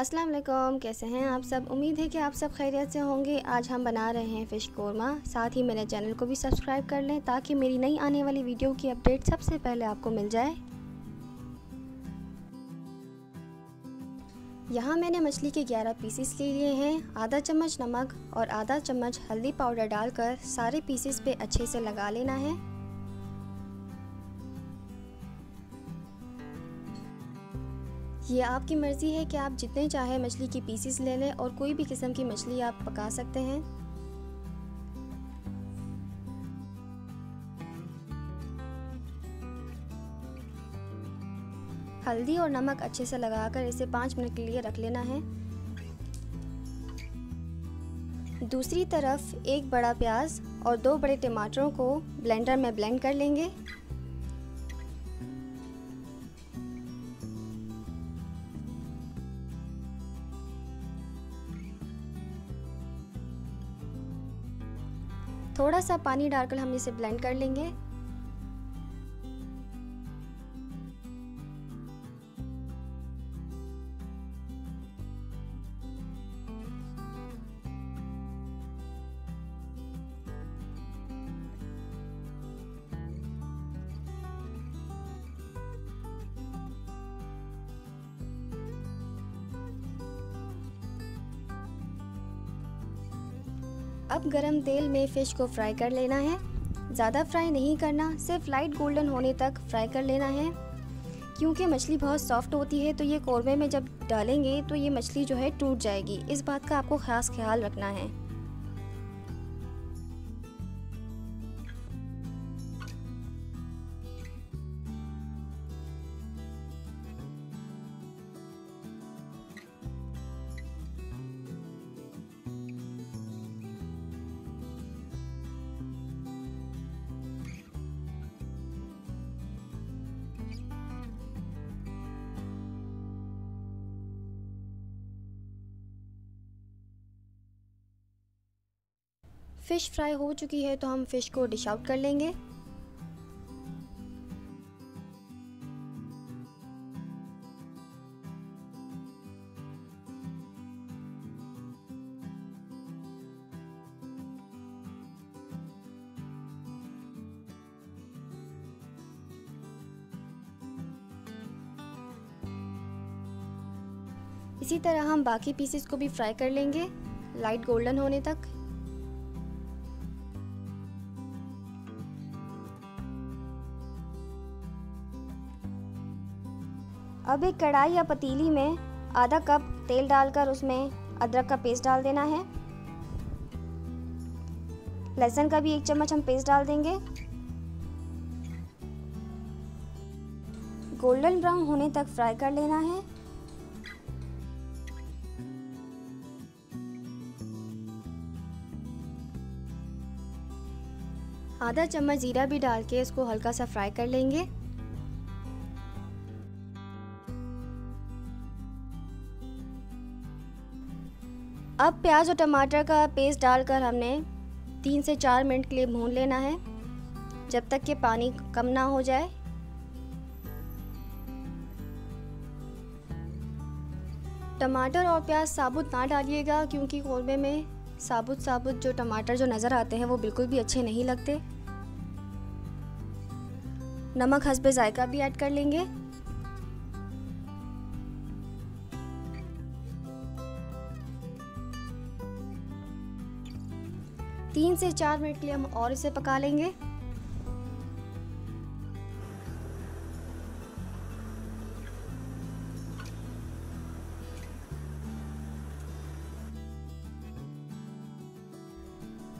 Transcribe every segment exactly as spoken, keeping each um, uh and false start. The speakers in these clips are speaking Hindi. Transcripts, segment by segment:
अस्सलाम वालेकुम, कैसे हैं आप सब। उम्मीद है कि आप सब खैरियत से होंगे। आज हम बना रहे हैं फ़िश कोरमा। साथ ही मेरे चैनल को भी सब्सक्राइब कर लें ताकि मेरी नई आने वाली वीडियो की अपडेट सबसे पहले आपको मिल जाए। यहाँ मैंने मछली के ग्यारह पीसेस ले लिए हैं। आधा चम्मच नमक और आधा चम्मच हल्दी पाउडर डालकर सारे पीसेस पे अच्छे से लगा लेना है। ये आपकी मर्ज़ी है कि आप जितने चाहे मछली की पीसेस ले लें और कोई भी किस्म की मछली आप पका सकते हैं। हल्दी और नमक अच्छे से लगाकर इसे पाँच मिनट के लिए रख लेना है। दूसरी तरफ एक बड़ा प्याज और दो बड़े टमाटरों को ब्लेंडर में ब्लेंड कर लेंगे। थोड़ा सा पानी डालकर हम इसे ब्लेंड कर लेंगे। अब गरम तेल में फ़िश को फ्राई कर लेना है। ज़्यादा फ्राई नहीं करना, सिर्फ लाइट गोल्डन होने तक फ्राई कर लेना है, क्योंकि मछली बहुत सॉफ्ट होती है। तो ये कोरमे में जब डालेंगे तो ये मछली जो है टूट जाएगी। इस बात का आपको ख़ास ख्याल रखना है। फ़िश फ्राई हो चुकी है तो हम फ़िश को डिश आउट कर लेंगे। इसी तरह हम बाकी पीसेस को भी फ्राई कर लेंगे लाइट गोल्डन होने तक। अब एक कढ़ाई या पतीली में आधा कप तेल डालकर उसमें अदरक का पेस्ट डाल देना है। लहसुन का भी एक चम्मच हम पेस्ट डाल देंगे। गोल्डन ब्राउन होने तक फ्राई कर लेना है। आधा चम्मच जीरा भी डाल के इसको हल्का सा फ्राई कर लेंगे। अब प्याज और टमाटर का पेस्ट डालकर हमने तीन से चार मिनट के लिए भून लेना है, जब तक कि पानी कम ना हो जाए। टमाटर और प्याज साबुत ना डालिएगा, क्योंकि कोरमे में साबुत साबुत जो टमाटर जो नज़र आते हैं वो बिल्कुल भी अच्छे नहीं लगते। नमक हस्बे जायका भी ऐड कर लेंगे। तीन से चार मिनट के लिए हम और इसे पका लेंगे।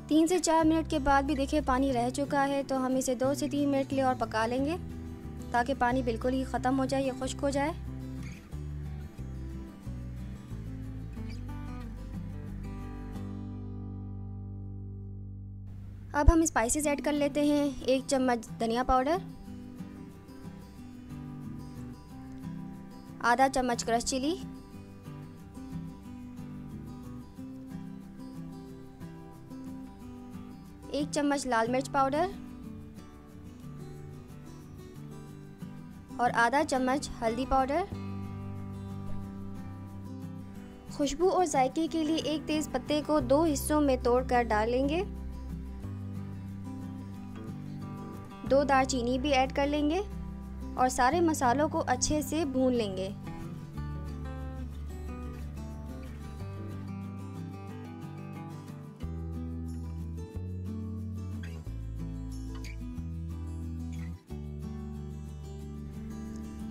तीन से चार मिनट के बाद भी देखिए पानी रह चुका है, तो हम इसे दो से तीन मिनट के लिए और पका लेंगे ताकि पानी बिल्कुल ही ख़त्म हो जाए या खुश्क हो जाए। अब हम स्पाइसेस ऐड कर लेते हैं। एक चम्मच धनिया पाउडर, आधा चम्मच क्रश चिली, एक चम्मच लाल मिर्च पाउडर और आधा चम्मच हल्दी पाउडर। खुशबू और जायके के लिए एक तेज पत्ते को दो हिस्सों में तोड़कर डालेंगे। दो दालचीनी भी ऐड कर लेंगे और सारे मसालों को अच्छे से भून लेंगे।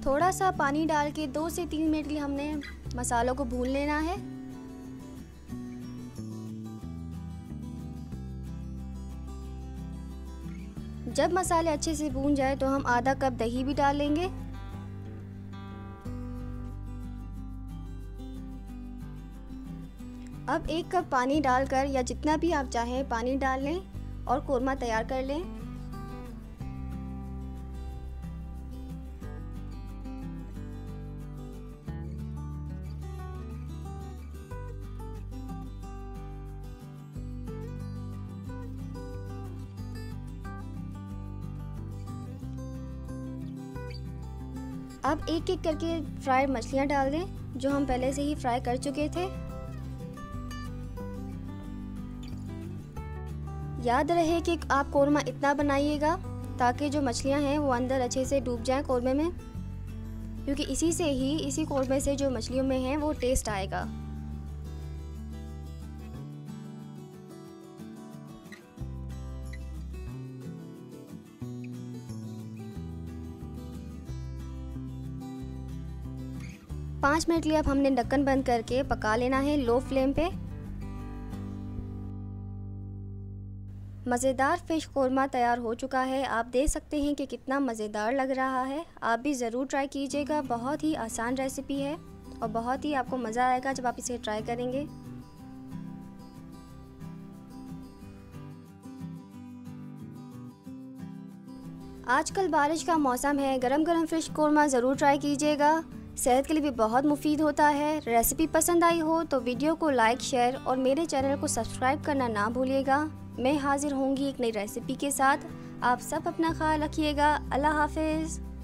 थोड़ा सा पानी डाल के दो से तीन मिनट के लिए हमने मसालों को भून लेना है। जब मसाले अच्छे से भून जाए तो हम आधा कप दही भी डाल लेंगे। अब एक कप पानी डालकर या जितना भी आप चाहें पानी डाल लें और कोरमा तैयार कर लें। अब एक एक करके फ्राइड मछलियाँ डाल दें जो हम पहले से ही फ्राई कर चुके थे। याद रहे कि आप कोरमा इतना बनाइएगा ताकि जो मछलियाँ हैं वो अंदर अच्छे से डूब जाएं कोरमे में, क्योंकि इसी से ही इसी कोरमे से जो मछलियों में है वो टेस्ट आएगा। पाँच मिनट के लिए अब हमने ढक्कन बंद करके पका लेना है लो फ्लेम पे। मज़ेदार फ़िश कोरमा तैयार हो चुका है। आप देख सकते हैं कि कितना मज़ेदार लग रहा है। आप भी ज़रूर ट्राई कीजिएगा। बहुत ही आसान रेसिपी है और बहुत ही आपको मज़ा आएगा जब आप इसे ट्राई करेंगे। आजकल बारिश का मौसम है, गरम गरम फ़िश कोरमा ज़रूर ट्राई कीजिएगा। सेहत के लिए भी बहुत मुफीद होता है। रेसिपी पसंद आई हो तो वीडियो को लाइक, शेयर और मेरे चैनल को सब्सक्राइब करना ना भूलिएगा। मैं हाज़िर होंगी एक नई रेसिपी के साथ। आप सब अपना ख्याल रखिएगा। अल्लाह हाफिज़।